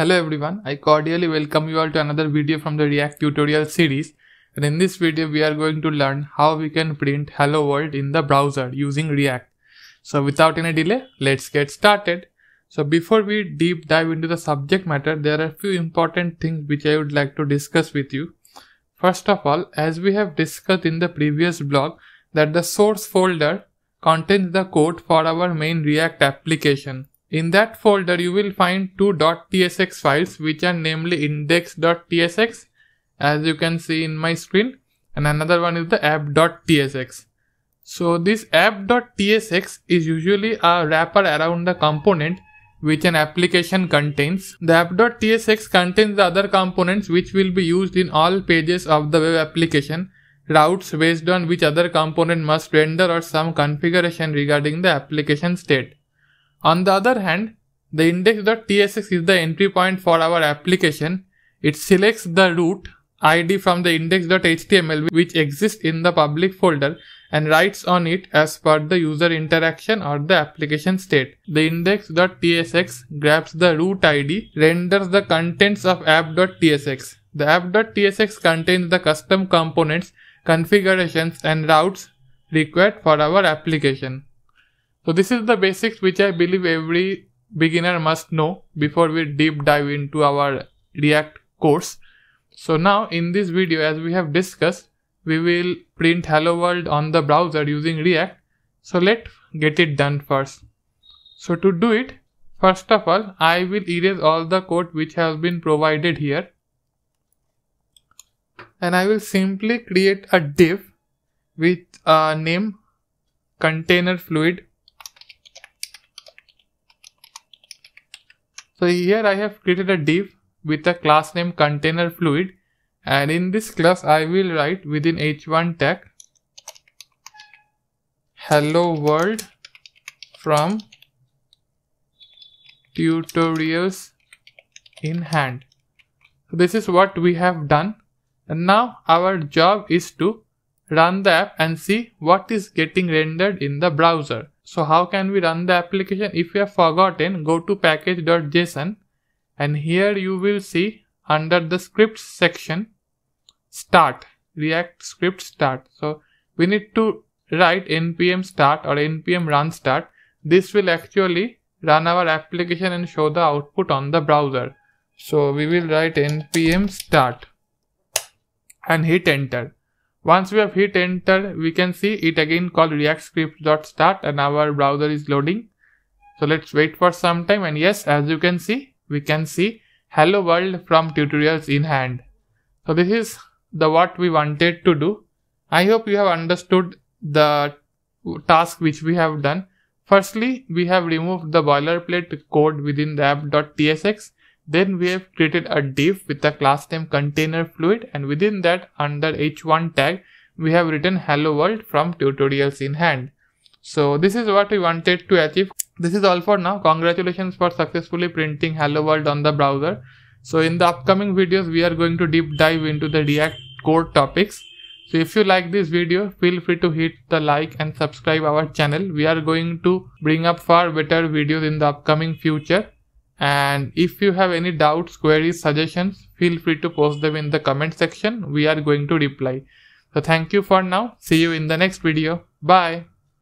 Hello everyone, I cordially welcome you all to another video from the React tutorial series, and in this video we are going to learn how we can print hello world in the browser using React. So without any delay, let's get started. So before we deep dive into the subject matter, there are a few important things which I would like to discuss with you. First of all, as we have discussed in the previous blog, that the source folder contains the code for our main React application. In that folder, you will find two .tsx files, which are namely index.tsx, as you can see in my screen, and another one is the app.tsx. So this app.tsx is usually a wrapper around the component which an application contains. The app.tsx contains the other components which will be used in all pages of the web application, routes based on which other component must render, or some configuration regarding the application state. On the other hand, the index.tsx is the entry point for our application. It selects the root ID from the index.html which exists in the public folder and writes on it as per the user interaction or the application state. The index.tsx grabs the root ID, renders the contents of app.tsx. The app.tsx contains the custom components, configurations and routes required for our application. So this is the basics which I believe every beginner must know before we deep dive into our React course. So now in this video, as we have discussed, we will print hello world on the browser using React. So let's get it done first. So to do it, first of all, I will erase all the code which has been provided here. And I will simply create a div with a name container fluid. So here I have created a div with a class name container fluid, and in this class I will write within h1 tag hello world from tutorials in hand. So this is what we have done, and now our job is to run the app and see what is getting rendered in the browser. So how can we run the application? If you have forgotten, go to package.json, and here you will see under the scripts section, start, React script start. So we need to write npm start or npm run start. This will actually run our application and show the output on the browser. So we will write npm start and hit enter. Once we have hit enter, we can see it again called react script.start, and our browser is loading. So let's wait for some time, and yes, as you can see, we can see hello world from tutorials in hand. So this is what we wanted to do. I hope you have understood the task which we have done. Firstly, we have removed the boilerplate code within the app.tsx. Then we have created a div with the class name container fluid, and within that under h1 tag we have written hello world from tutorials in hand. So this is what we wanted to achieve. This is all for now. Congratulations for successfully printing hello world on the browser. So in the upcoming videos we are going to deep dive into the React core topics. So if you like this video, feel free to hit the like and subscribe our channel. We are going to bring up far better videos in the upcoming future. And if you have any doubts, queries, suggestions, feel free to post them in the comment section. We are going to reply. So thank you for now. See you in the next video. Bye.